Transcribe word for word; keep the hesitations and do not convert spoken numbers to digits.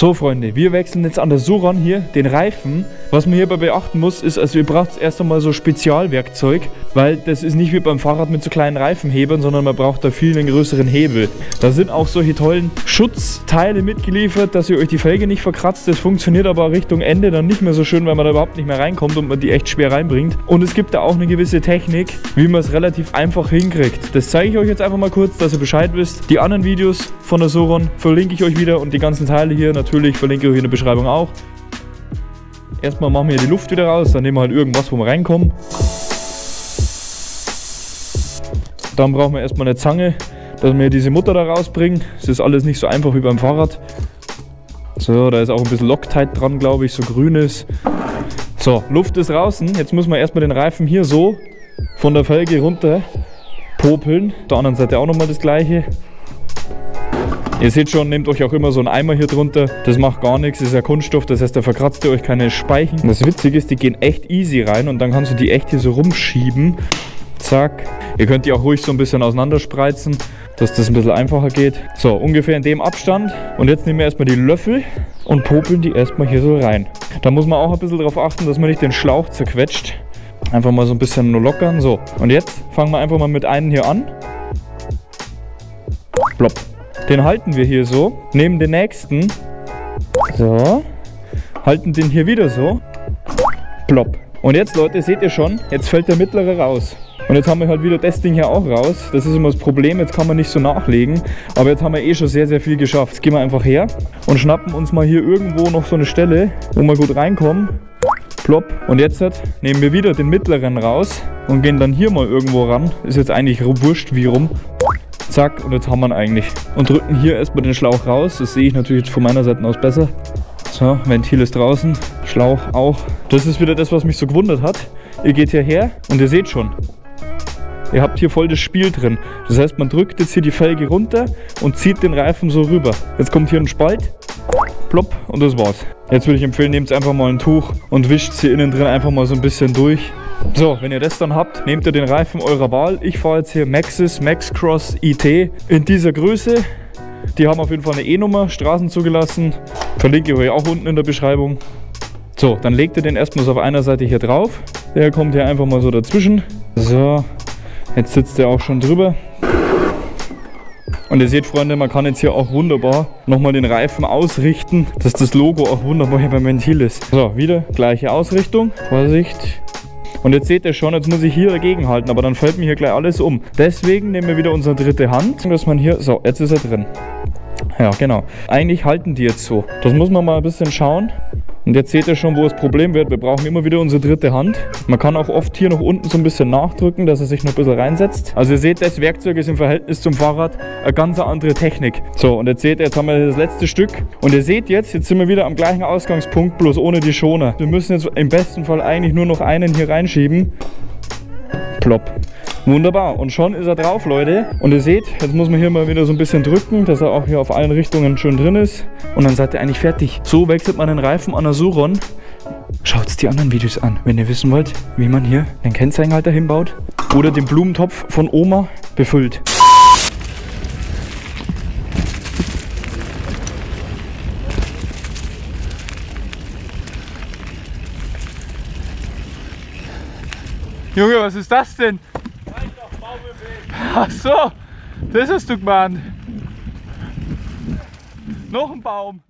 So Freunde, wir wechseln jetzt an der Surron hier den Reifen. Was man hierbei beachten muss, ist, also ihr braucht erst einmal so Spezialwerkzeug, weil das ist nicht wie beim Fahrrad mit so kleinen Reifenhebern, sondern man braucht da viel einen größeren Hebel. Da sind auch solche tollen Schutzteile mitgeliefert, dass ihr euch die Felge nicht verkratzt. Das funktioniert aber Richtung Ende dann nicht mehr so schön, weil man da überhaupt nicht mehr reinkommt und man die echt schwer reinbringt. Und es gibt da auch eine gewisse Technik, wie man es relativ einfach hinkriegt. Das zeige ich euch jetzt einfach mal kurz, dass ihr Bescheid wisst. Die anderen Videos von der Surron verlinke ich euch wieder und die ganzen Teile hier natürlich verlinke ich euch in der Beschreibung auch. Erstmal machen wir die Luft wieder raus, dann nehmen wir halt irgendwas, wo wir reinkommen. Dann brauchen wir erstmal eine Zange, dass wir diese Mutter da rausbringen. Das ist alles nicht so einfach wie beim Fahrrad. So, da ist auch ein bisschen Loctite dran, glaube ich, so grünes. So, Luft ist draußen. Jetzt müssen wir erstmal den Reifen hier so von der Felge runter popeln. Auf der anderen Seite auch nochmal das gleiche. Ihr seht schon, nehmt euch auch immer so einen Eimer hier drunter. Das macht gar nichts, das ist ja Kunststoff, das heißt, da verkratzt ihr euch keine Speichen. Das Witzige ist, die gehen echt easy rein und dann kannst du die echt hier so rumschieben. Zack. Ihr könnt die auch ruhig so ein bisschen auseinanderspreizen, dass das ein bisschen einfacher geht. So, ungefähr in dem Abstand. Und jetzt nehmen wir erstmal die Löffel und popeln die erstmal hier so rein. Da muss man auch ein bisschen darauf achten, dass man nicht den Schlauch zerquetscht. Einfach mal so ein bisschen nur lockern. So, und jetzt fangen wir einfach mal mit einem hier an. Plopp. Den halten wir hier so, nehmen den nächsten, so, halten den hier wieder so, plopp. Und jetzt Leute, seht ihr schon, jetzt fällt der mittlere raus. Und jetzt haben wir halt wieder das Ding hier auch raus. Das ist immer das Problem, jetzt kann man nicht so nachlegen. Aber jetzt haben wir eh schon sehr, sehr viel geschafft. Jetzt gehen wir einfach her und schnappen uns mal hier irgendwo noch so eine Stelle, wo wir gut reinkommen. Plopp. Und jetzt nehmen wir wieder den mittleren raus und gehen dann hier mal irgendwo ran. Ist jetzt eigentlich wurscht wie rum. Zack, und jetzt haben wir ihn eigentlich. Und drücken hier erstmal den Schlauch raus. Das sehe ich natürlich jetzt von meiner Seite aus besser. So, Ventil ist draußen, Schlauch auch. Das ist wieder das, was mich so gewundert hat. Ihr geht hier her und ihr seht schon, ihr habt hier voll das Spiel drin. Das heißt, man drückt jetzt hier die Felge runter und zieht den Reifen so rüber. Jetzt kommt hier ein Spalt, plopp, und das war's. Jetzt würde ich empfehlen, nehmt einfach mal ein Tuch und wischt hier innen drin einfach mal so ein bisschen durch. So, wenn ihr das dann habt, nehmt ihr den Reifen eurer Wahl. Ich fahre jetzt hier Maxxis MaxxCross I T in dieser Größe. Die haben auf jeden Fall eine E-Nummer, Straßen zugelassen. Verlinke ich euch auch unten in der Beschreibung. So, dann legt ihr den erstmal so auf einer Seite hier drauf. Der kommt hier einfach mal so dazwischen. So, jetzt sitzt der auch schon drüber. Und ihr seht, Freunde, man kann jetzt hier auch wunderbar nochmal den Reifen ausrichten, dass das Logo auch wunderbar hier beim Ventil ist. So, wieder gleiche Ausrichtung. Vorsicht. Und jetzt seht ihr schon, jetzt muss ich hier dagegen halten, aber dann fällt mir hier gleich alles um. Deswegen nehmen wir wieder unsere dritte Hand, dass man hier, so, jetzt ist er drin. Ja, genau. Eigentlich halten die jetzt so. Das muss man mal ein bisschen schauen. Und jetzt seht ihr schon, wo das Problem wird. Wir brauchen immer wieder unsere dritte Hand. Man kann auch oft hier nach unten so ein bisschen nachdrücken, dass er sich noch ein bisschen reinsetzt. Also ihr seht, das Werkzeug ist im Verhältnis zum Fahrrad eine ganz andere Technik. So, und jetzt seht ihr, jetzt haben wir das letzte Stück. Und ihr seht jetzt, jetzt sind wir wieder am gleichen Ausgangspunkt, bloß ohne die Schoner. Wir müssen jetzt im besten Fall eigentlich nur noch einen hier reinschieben. Plopp. Wunderbar. Und schon ist er drauf, Leute. Und ihr seht, jetzt muss man hier mal wieder so ein bisschen drücken, dass er auch hier auf allen Richtungen schön drin ist. Und dann seid ihr eigentlich fertig. So wechselt man den Reifen an der Surron. Schaut die anderen Videos an, wenn ihr wissen wollt, wie man hier den Kennzeichenhalter hinbaut oder den Blumentopf von Oma befüllt. Junge, was ist das denn? Ach so, das hast du gemeint. Noch ein Baum.